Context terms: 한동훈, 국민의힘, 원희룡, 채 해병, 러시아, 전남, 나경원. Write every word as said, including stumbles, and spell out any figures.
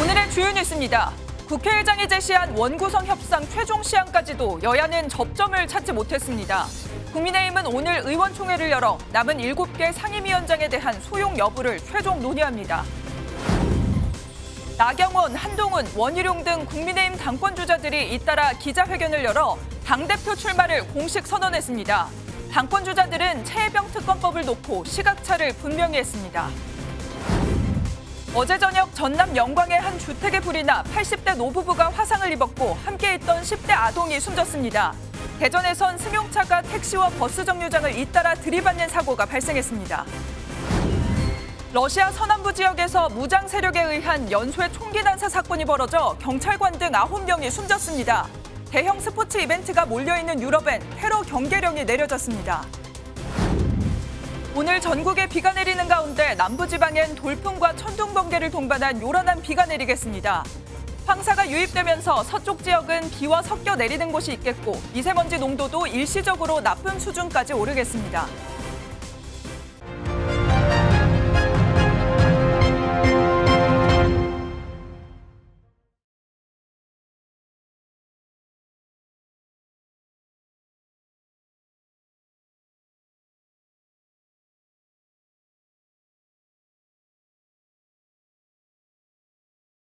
오늘의 주요 뉴스입니다. 국회의장이 제시한 원구성 협상 최종 시안까지도 여야는 접점을 찾지 못했습니다. 국민의힘은 오늘 의원총회를 열어 남은 일곱 개 상임위원장에 대한 소용 여부를 최종 논의합니다. 나경원, 한동훈, 원희룡 등 국민의힘 당권 주자들이 잇따라 기자회견을 열어 당대표 출마를 공식 선언했습니다. 당권 주자들은 채 해병 특검법을 놓고 시각차를 분명히 했습니다. 어제 저녁 전남 영광의 한 주택에 불이 나 팔십 대 노부부가 화상을 입었고 함께 있던 십 대 아동이 숨졌습니다. 대전에선 승용차가 택시와 버스 정류장을 잇따라 들이받는 사고가 발생했습니다. 러시아 서남부 지역에서 무장 세력에 의한 연쇄 총기 난사 사건이 벌어져 경찰관 등 아홉 명이 숨졌습니다. 대형 스포츠 이벤트가 몰려있는 유럽엔 테러 경계령이 내려졌습니다. 오늘 전국에 비가 내리는 가운데 남부지방엔 돌풍과 천둥 번개를 동반한 요란한 비가 내리겠습니다. 황사가 유입되면서 서쪽 지역은 비와 섞여 내리는 곳이 있겠고 미세먼지 농도도 일시적으로 나쁨 수준까지 오르겠습니다.